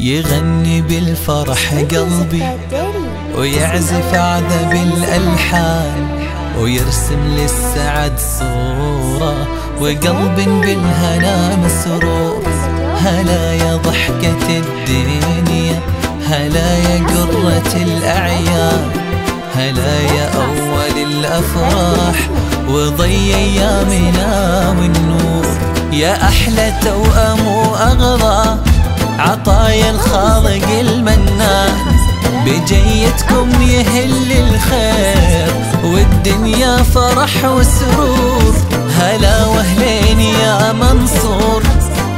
يغني بالفرح قلبي ويعزف عذب الألحان ويرسم للسعد صورة وقلب بالهنا مسرور. هلا يا ضحكة الدنيا، هلا يا قرة الأعيان، هلا يا أول الأفراح وضي أيامنا والنور. يا أحلى توأم وأغرى عطايا الخالق المنان، بجيتكم يهل الخير والدنيا فرح وسرور. هلا وهلين يا منصور،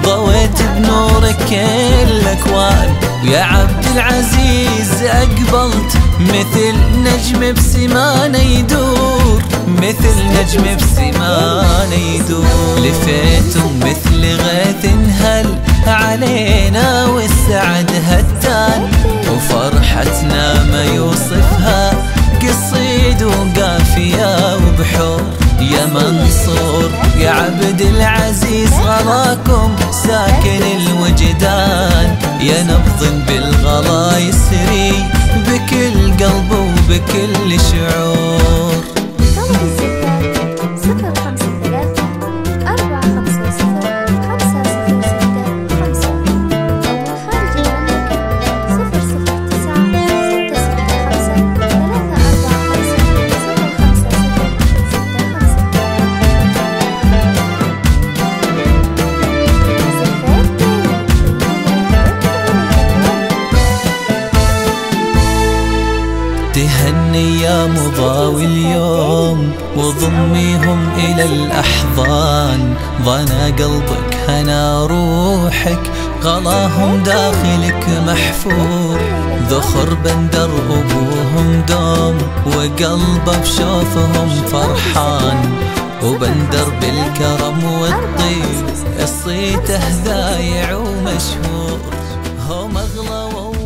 ضويت بنورك كل أكوان، ويا عبد العزيز أقبلت مثل نجم بسمان يدور، مثل نجم بسمان يدور. لفيتم مثل غيث انهل علينا والسعد هتان، وفرحتنا ما يوصفها قصيد وقافية وبحور. يا منصور يا عبد العزيز غلاكم ساكن الوجدان، يا نبض بالغلا يسري بكل قلب وبكل شعور. تهني يا مضاوي اليوم وضميهم إلى الأحضان، ضنا قلبك هنا روحك غلاهم داخلك محفور. ذخر بندر أبوهم دوم وقلبه بشوفهم فرحان، وبندر بالكرم والطيب الصيته ذايع ومشهور. هم أغلى